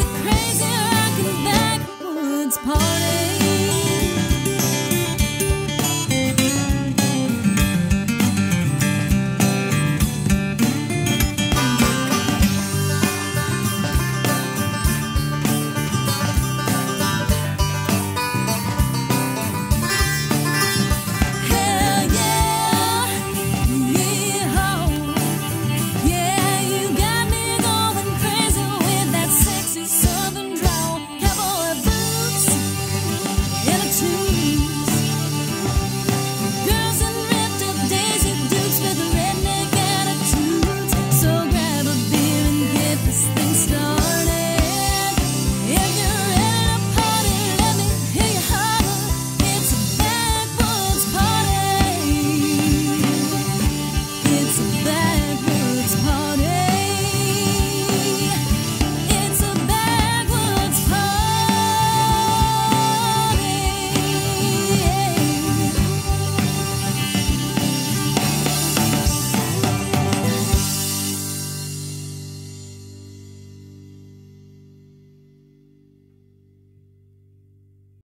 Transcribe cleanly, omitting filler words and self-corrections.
It's